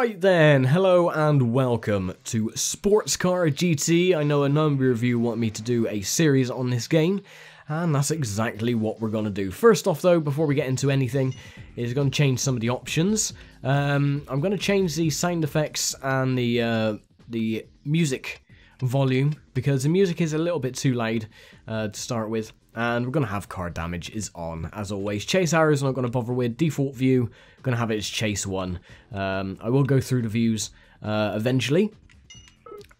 Alright then, hello and welcome to Sports Car GT. I know a number of you want me to do a series on this game, and that's exactly what we're going to do. First off though, before we get into anything, is going to change some of the options. I'm going to change the sound effects and the music volume, because the music is a little bit too loud to start with. And we're going to have car damage is on, as always. Chase arrows not going to bother with. Default view, going to have it as chase one. I will go through the views eventually.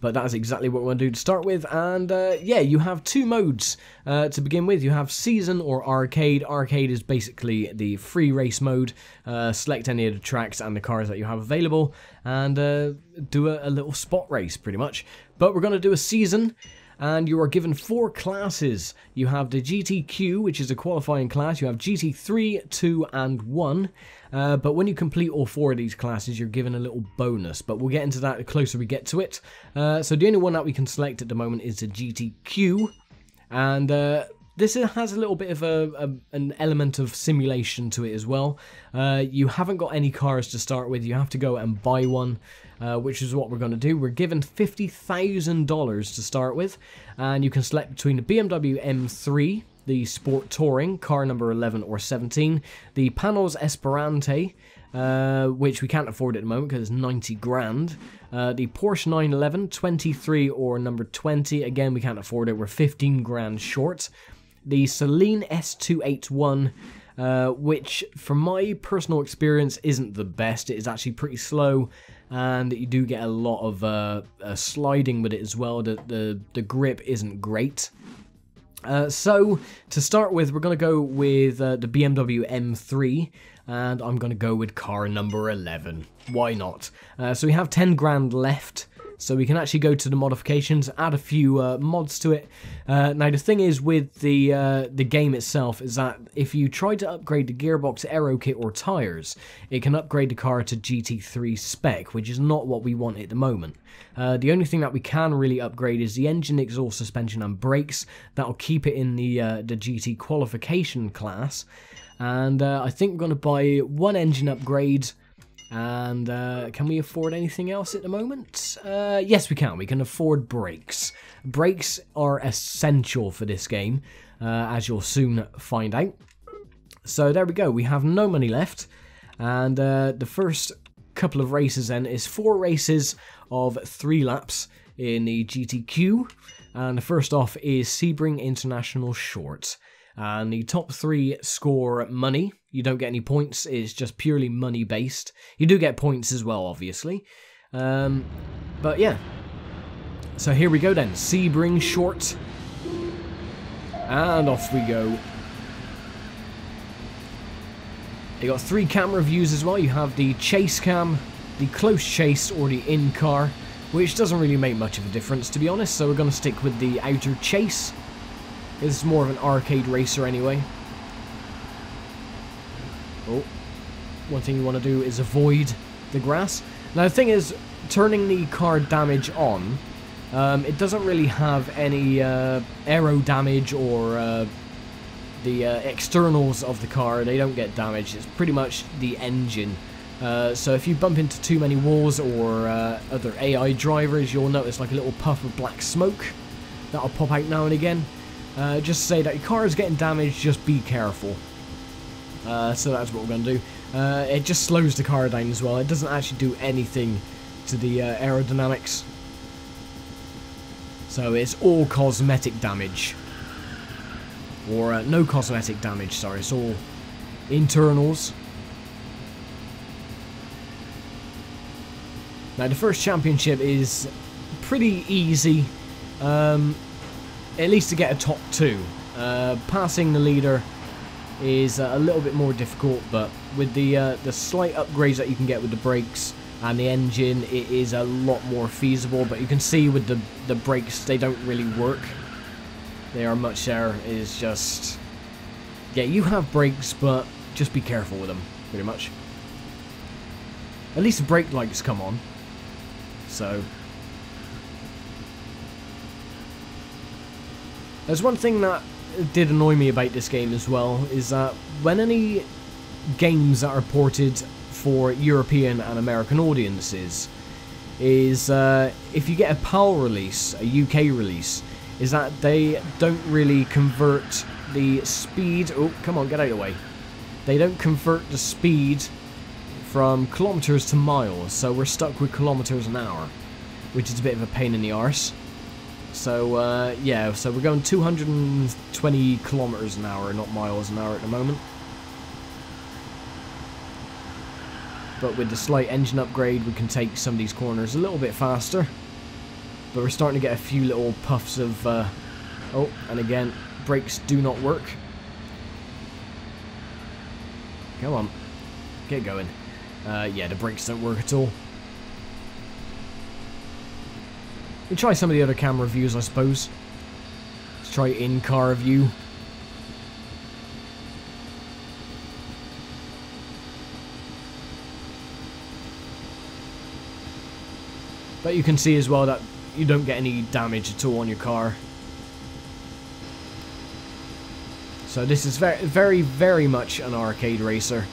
But that is exactly what we're going to do to start with. And yeah, you have two modes to begin with. You have Season or Arcade. Arcade is basically the free race mode. Select any of the tracks and the cars that you have available. And do a little spot race, pretty much. But we're going to do a Season. And you are given four classes. You have the GTQ, which is a qualifying class. You have GT3, 2, and 1. But when you complete all four of these classes, you're given a little bonus. But we'll get into that the closer we get to it. So the only one that we can select at the moment is the GTQ. And this has a little bit of an element of simulation to it as well. You haven't got any cars to start with. You have to go and buy one, which is what we're going to do. We're given $50,000 to start with, and you can select between the BMW M3, the Sport Touring, car number 11 or 17, the Panoz Esperante, which we can't afford at the moment because it's 90 grand. The Porsche 911, 23 or number 20, again we can't afford it, we're 15 grand short. The Saleen S281, which from my personal experience isn't the best. It is actually pretty slow, and you do get a lot of sliding with it as well. The grip isn't great. So to start with, we're going to go with the BMW M3, and I'm going to go with car number 11. Why not? So we have 10 grand left. So we can actually go to the modifications, add a few mods to it. Now the thing is with the game itself is that if you try to upgrade the gearbox, aero kit or tyres, it can upgrade the car to GT3 spec, which is not what we want at the moment. The only thing that we can really upgrade is the engine, exhaust, suspension and brakes. That'll keep it in the GT qualification class. And I think we're going to buy one engine upgrade. And can we afford anything else at the moment? Yes, we can. We can afford brakes. Brakes are essential for this game, as you'll soon find out. So there we go. We have no money left. And the first couple of races then is four races of 3 laps in the GTQ. And the first off is Sebring International Shorts. And the top 3 score money. You don't get any points, it's just purely money based. You do get points as well, obviously. But yeah. So here we go then, Sebring Short. And off we go. You got 3 camera views as well. You have the chase cam, the close chase or the in car, which doesn't really make much of a difference to be honest. So we're going to stick with the outer chase. This is more of an arcade racer anyway. Oh, one thing you want to do is avoid the grass. Now the thing is, turning the car damage on, it doesn't really have any aero damage or the externals of the car. They don't get damaged. It's pretty much the engine. So if you bump into too many walls or other AI drivers, you'll notice like a little puff of black smoke that'll pop out now and again. Just say that your car is getting damaged, just be careful. So that's what we're going to do. It just slows the car down as well. It doesn't actually do anything to the aerodynamics. So it's all cosmetic damage. Or no cosmetic damage, sorry. It's all internals. Now the first championship is pretty easy. At least to get a top 2. Passing the leader is a little bit more difficult, but with the slight upgrades that you can get with the brakes and the engine, it is a lot more feasible. But you can see with the brakes, they don't really work. They are much there. It is just... yeah, you have brakes, but just be careful with them, pretty much. At least the brake lights come on. So... there's one thing that did annoy me about this game as well, is that when any games that are ported for European and American audiences is if you get a PAL release, a UK release, is that they don't really convert the speed... Oh, come on, get out of the way. They don't convert the speed from kilometers to miles, so we're stuck with kilometers an hour, which is a bit of a pain in the arse. So, yeah, so we're going 220 kilometers an hour, not miles an hour at the moment. But with the slight engine upgrade, we can take some of these corners a little bit faster. But we're starting to get a few little puffs of... oh, and again, brakes do not work. Come on. Get going. Yeah, the brakes don't work at all. We try some of the other camera views, I suppose. Let's try in-car view. But you can see as well that you don't get any damage at all on your car. So this is very, very much an arcade racer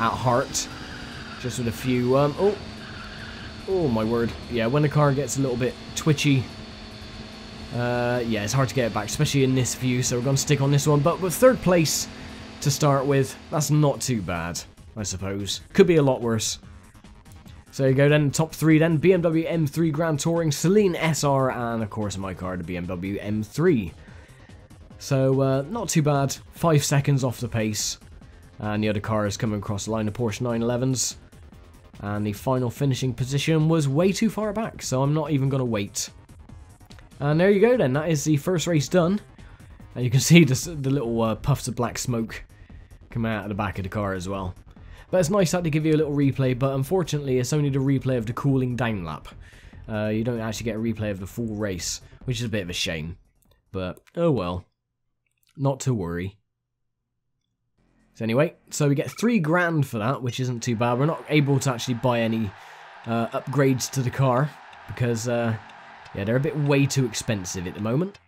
at heart. Just with a few... Oh my word. Yeah, when the car gets a little bit twitchy, yeah, it's hard to get it back, especially in this view, so we're going to stick on this one. But with third place to start with, that's not too bad, I suppose. Could be a lot worse. So there you go then, top three then, BMW M3 Grand Touring, Saleen SR, and of course my car, the BMW M3. So not too bad, 5 seconds off the pace, and the other car is coming across the line, the Porsche 911s. And the final finishing position was way too far back, so I'm not even going to wait. And there you go then, that is the first race done. And you can see the little puffs of black smoke coming out of the back of the car as well. But it's nice that they give you a little replay, but unfortunately it's only the replay of the cooling down lap. You don't actually get a replay of the full race, which is a bit of a shame. But, oh well. Not to worry. So anyway, so we get $3,000 for that, which isn't too bad. We're not able to actually buy any upgrades to the car because, yeah, they're a bit way too expensive at the moment.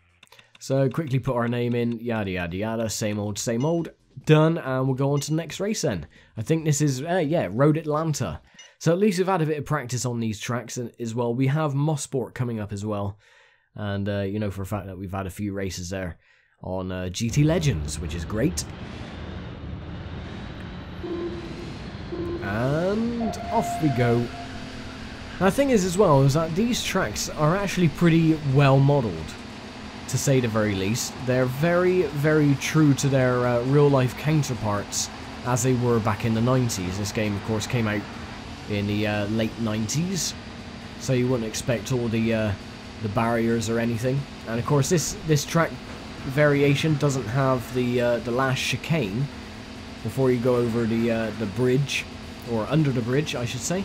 So quickly put our name in, yada, yada, yada, same old, done, and we'll go on to the next race then. I think this is, yeah, Road Atlanta. So at least we've had a bit of practice on these tracks as well. We have Mossport coming up as well, and you know for a fact that we've had a few races there on GT Legends, which is great. And off we go. Now, the thing is as well is that these tracks are actually pretty well modelled, to say the very least. They're very, very true to their real life counterparts as they were back in the 90s. This game of course came out in the late 90s, so you wouldn't expect all the barriers or anything. And of course this track variation doesn't have the last chicane before you go over the bridge. Or under the bridge, I should say.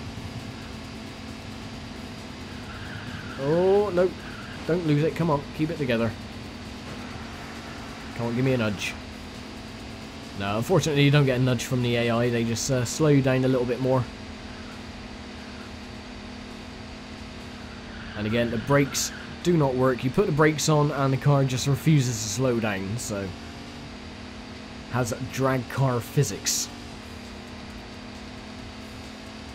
Oh, no. Don't lose it. Come on. Keep it together. Come on, give me a nudge. No, unfortunately, you don't get a nudge from the AI. They just slow you down a little bit more. And again, the brakes do not work. You put the brakes on and the car just refuses to slow down. So, has drag car physics.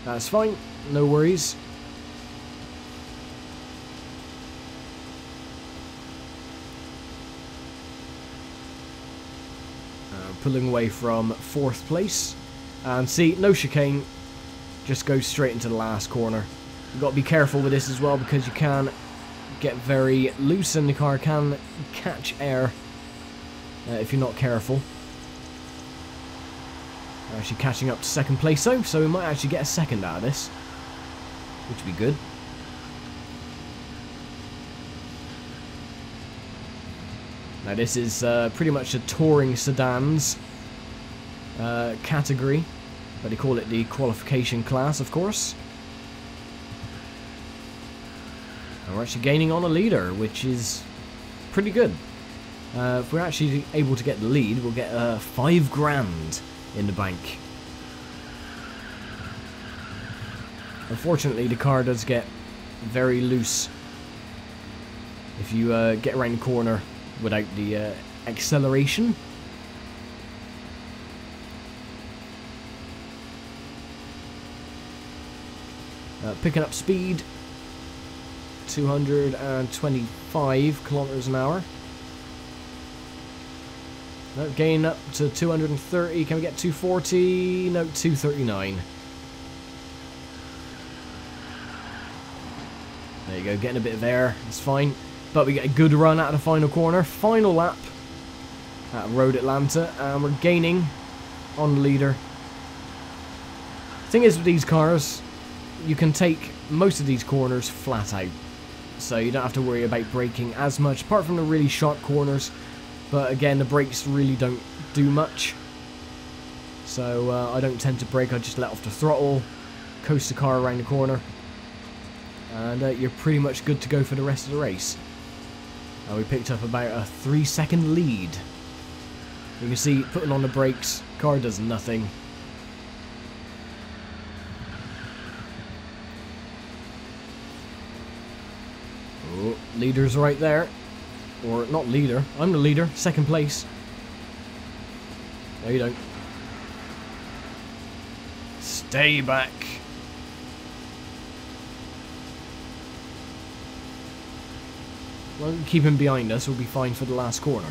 That's fine, no worries. Pulling away from 4th place. And see, no chicane. Just goes straight into the last corner. You've got to be careful with this as well because you can get very loose and the car can catch air if you're not careful. Actually catching up to 2nd place, so we might actually get a 2nd out of this, which would be good. Now this is pretty much the touring sedans category, but they call it the qualification class, of course. And we're actually gaining on a leader, which is pretty good. If we're actually able to get the lead, we'll get $5,000. In the bank. Unfortunately, the car does get very loose if you get around the corner without the acceleration. Picking up speed, 225 kilometers an hour. No, gain up to 230. Can we get 240? No, 239. There you go, getting a bit of air. That's fine. But we get a good run out of the final corner. Final lap at Road Atlanta. And we're gaining on the leader. The thing is with these cars, you can take most of these corners flat out. So you don't have to worry about braking as much, apart from the really sharp corners. But again, the brakes really don't do much. So I don't tend to brake, I just let off the throttle, coast the car around the corner. And you're pretty much good to go for the rest of the race. We picked up about a 3-second lead. You can see, putting on the brakes, car does nothing. Oh, leader's right there. Or, not leader, I'm the leader, second place. No, you don't. Stay back. Well, keep him behind us, we'll be fine for the last corner.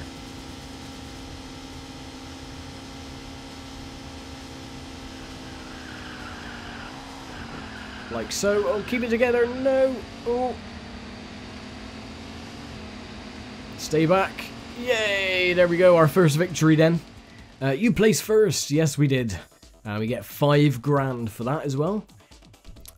Like so. Oh, keep it together. No. Oh. Stay back. Yay. There we go. Our first victory then. You placed first. Yes, we did. We get $5,000 for that as well.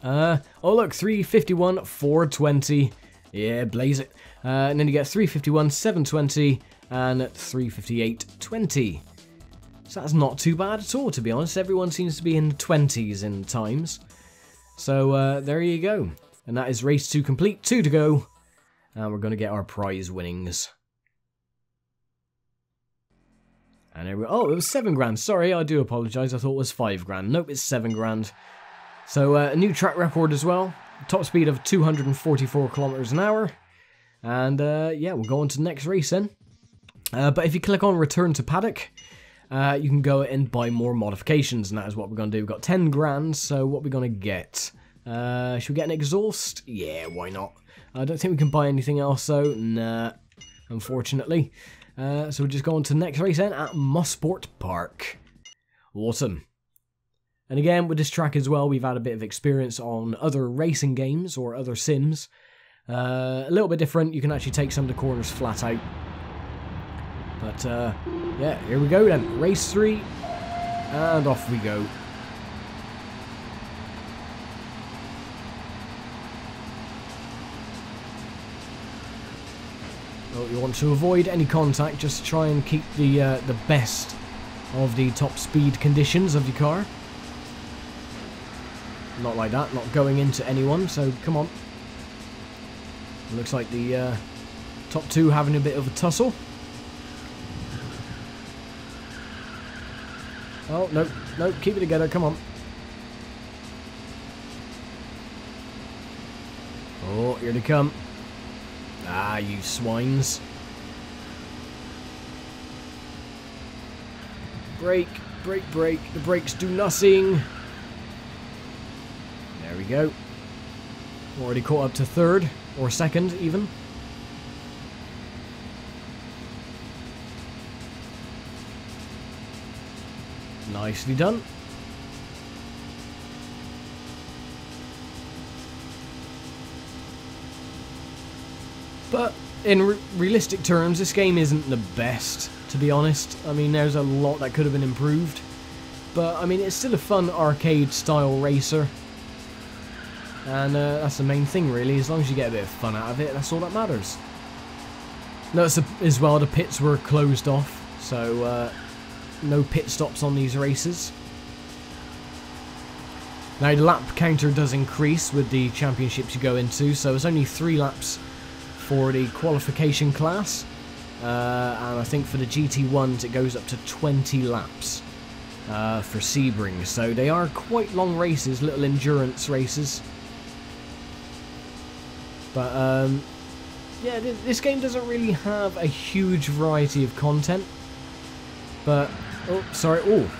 Oh, look. 351, 420. Yeah, blaze it. And then you get 351, 720, and 358, 20. So that's not too bad at all, to be honest. Everyone seems to be in the 20s in times. So there you go. And that is race 2 complete. 2 to go. And we're going to get our prize winnings. And there we go. Oh, it was $7,000. Sorry, I do apologise. I thought it was $5,000. Nope, it's $7,000. So a new track record as well. Top speed of 244 kilometers an hour. And yeah, we'll go on to the next race then. But if you click on return to paddock, you can go and buy more modifications. And that is what we're going to do. We've got $10,000. So what are we going to get? Should we get an exhaust? Yeah, why not? I don't think we can buy anything else though. Nah, unfortunately. So we'll just go on to the next race then at Mossport Park. Awesome. And again, with this track as well, we've had a bit of experience on other racing games or other sims. A little bit different. You can actually take some of the corners flat out. But yeah, here we go then. Race 3, and off we go. Well, you want to avoid any contact. Just try and keep the best of the top speed conditions of your car. Not like that, not going into anyone, so come on. It looks like the top two having a bit of a tussle. Oh, no, no, keep it together, come on. Oh, here they come. Ah, you swines. Brake, brake, brake. The brakes do nothing. There we go. Already caught up to third, or second even. Nicely done. But in realistic terms, this game isn't the best, to be honest. I mean, there's a lot that could have been improved. But, I mean, it's still a fun arcade-style racer. And that's the main thing, really. As long as you get a bit of fun out of it, that's all that matters. Notice as well, the pits were closed off, so no pit stops on these races. Now, the lap counter does increase with the championships you go into, so it's only 3 laps for the qualification class. And I think for the GT1s, it goes up to 20 laps. For Sebring, so they are quite long races, little endurance races. But, yeah, this game doesn't really have a huge variety of content. But, oh, sorry, oh.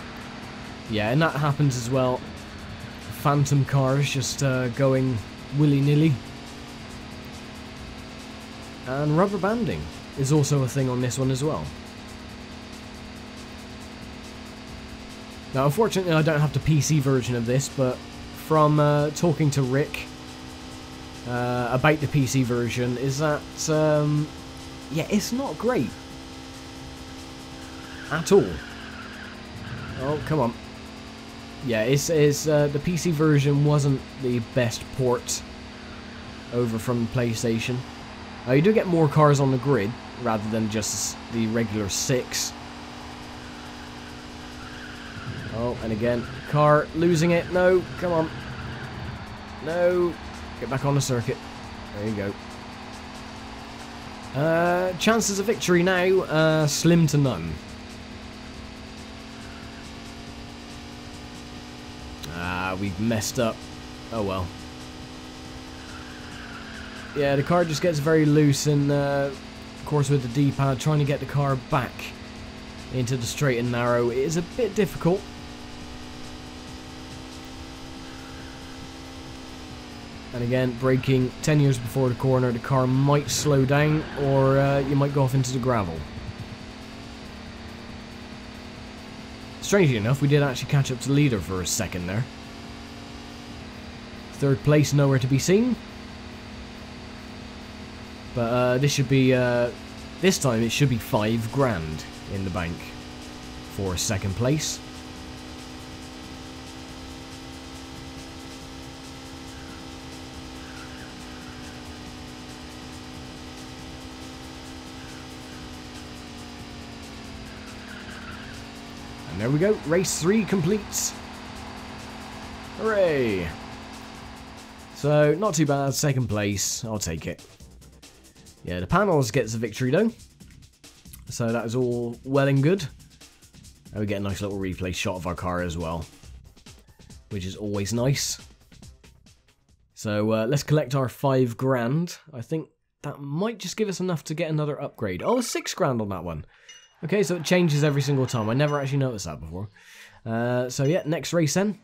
Yeah, and that happens as well phantom cars just going willy-nilly. And rubber banding is also a thing on this one as well. Now, unfortunately, I don't have the PC version of this, but from talking to Rick about the PC version, is that, yeah, it's not great. At all. Oh, come on. Yeah, the PC version wasn't the best port over from PlayStation. You do get more cars on the grid, rather than just the regular 6. Oh, and again, car losing it. No, come on. No. Get back on the circuit. There you go. Chances of victory now, slim to none. We've messed up. Oh well. Yeah, the car just gets very loose, and of course with the D-pad, trying to get the car back into the straight and narrow is a bit difficult. And again, braking 10 years before the corner, the car might slow down, or you might go off into the gravel. Strangely enough, we did actually catch up to the leader for a second there. Third place, nowhere to be seen. But this should be, this time it should be $5,000 in the bank for second place. And there we go, race 3 completes. Hooray! So, not too bad, second place, I'll take it. Yeah, the Panoz gets the victory though, so that is all well and good. And we get a nice little replay shot of our car as well, which is always nice. So let's collect our $5,000. I think that might just give us enough to get another upgrade. Oh, $6,000 on that one. Okay, so it changes every single time. I never actually noticed that before. So yeah, next race then.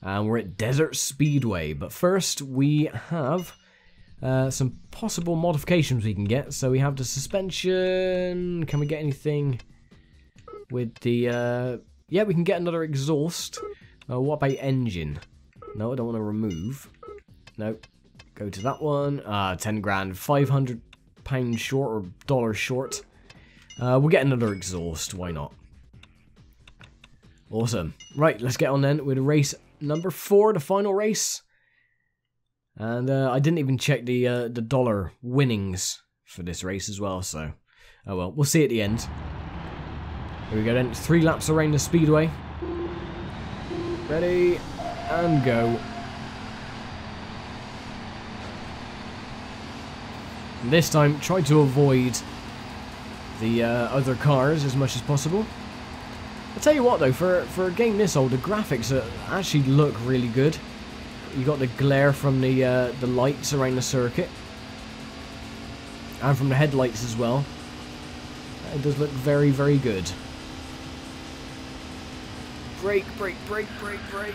And we're at Desert Speedway, but first we have some possible modifications we can get. So we have the suspension. Can we get anything with the yeah, we can get another exhaust. What about engine? No, I don't want to remove. No, go to that one. $10,000, £500 short or dollar short. We'll get another exhaust, why not? Awesome. Right, let's get on then with race number 4, the final race. And I didn't even check the dollar winnings for this race as well, so... Oh well, we'll see at the end. Here we go then, 3 laps around the speedway. Ready, and go. And this time, try to avoid the other cars as much as possible. I'll tell you what though, for a game this old, the graphics actually look really good. You got the glare from the lights around the circuit, and from the headlights as well. It does look very, very good. Brake, brake, brake, brake, brake.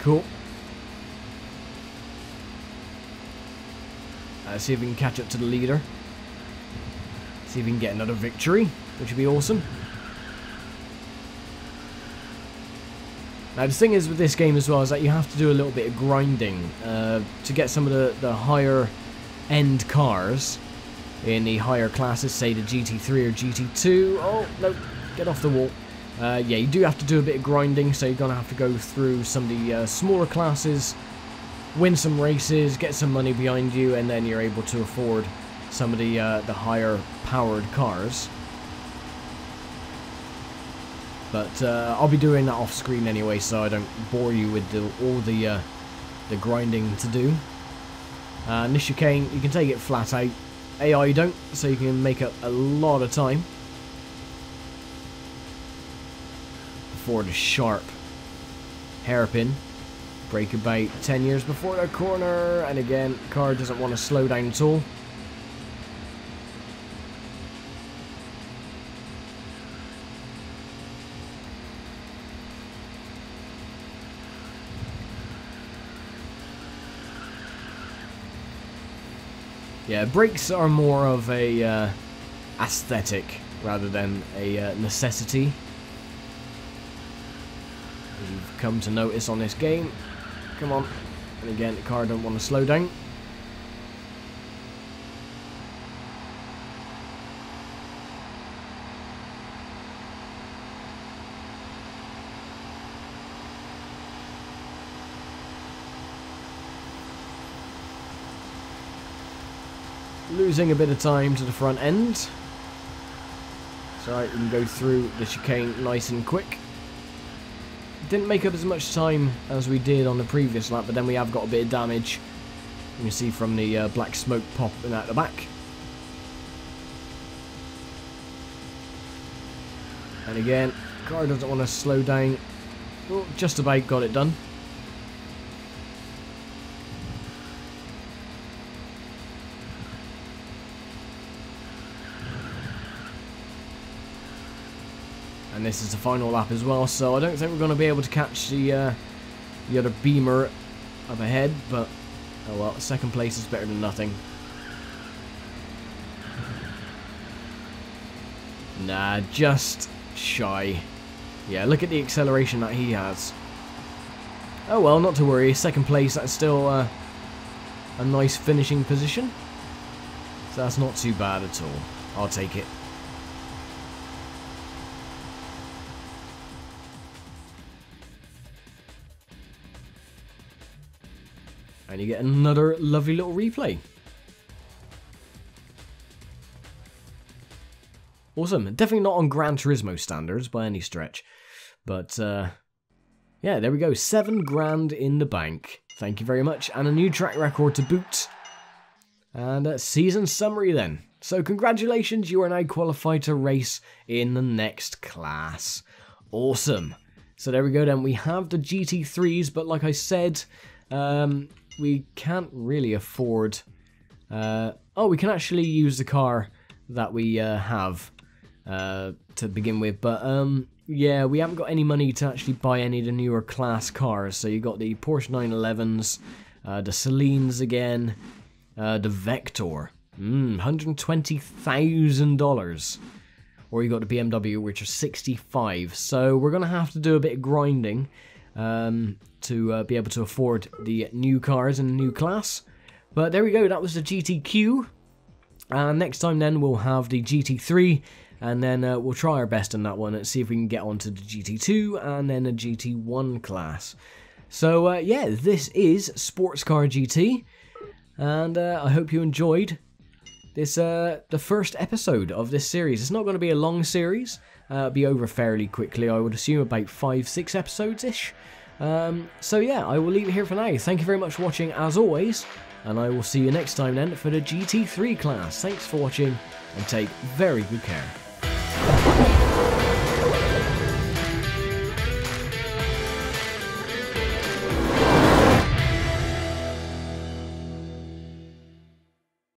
Cool. Let's see if we can catch up to the leader. See if we can get another victory, which would be awesome. Now the thing is with this game as well is that you have to do a little bit of grinding to get some of the higher end cars in the higher classes, say the GT3 or GT2. Oh, no, get off the wall. Yeah, you do have to do a bit of grinding, so you're going to have to go through some of the smaller classes, win some races, get some money behind you, and then you're able to afford some of the higher powered cars. But I'll be doing that off screen anyway, so I don't bore you with all the grinding to do. And this chicane, you can take it flat out. AI you don't, so you can make up a lot of time before the sharp hairpin. Brake about 10 years before the corner, and again, car doesn't want to slow down at all. Yeah, brakes are more of a aesthetic rather than a necessity, as you've come to notice on this game. Come on. And again, the car don't want to slow down. Losing a bit of time to the front end. It's alright, we can go through the chicane nice and quick. Didn't make up as much time as we did on the previous lap, but then we have got a bit of damage. You can see from the black smoke popping out the back. And again, car doesn't want to slow down. Oh, just about got it done. And this is the final lap as well, so I don't think we're going to be able to catch the other Beamer up ahead, but oh well, second place is better than nothing. Nah, just shy. Yeah, look at the acceleration that he has. Oh well, not to worry, second place, that's still a nice finishing position. So that's not too bad at all, I'll take it. And you get another lovely little replay. Awesome. Definitely not on Gran Turismo standards by any stretch. But, yeah, there we go. 7 grand in the bank. Thank you very much. And a new track record to boot. And a season summary then. So congratulations, you are now qualified to race in the next class. Awesome. So there we go then. We have the GT3s, but like I said... we can't really afford, oh, we can actually use the car that we have to begin with, but yeah, we haven't got any money to actually buy any of the newer class cars. So you got the Porsche 911s, the Salenes again, the Vector, $120,000, or you got the BMW, which are 65. So we're gonna have to do a bit of grinding to be able to afford the new cars in the new class. But there we go, that was the GTQ. Next time then we'll have the GT3, and then we'll try our best on that one and see if we can get onto the GT2 and then the GT1 class. So yeah, this is Sports Car GT, and I hope you enjoyed this, the first episode of this series. It's not going to be a long series. It'll be over fairly quickly, I would assume about 5-6 episodes-ish. So yeah, I will leave it here for now. Thank you very much for watching as always, and I will see you next time then for the GT3 class. Thanks for watching, and take very good care.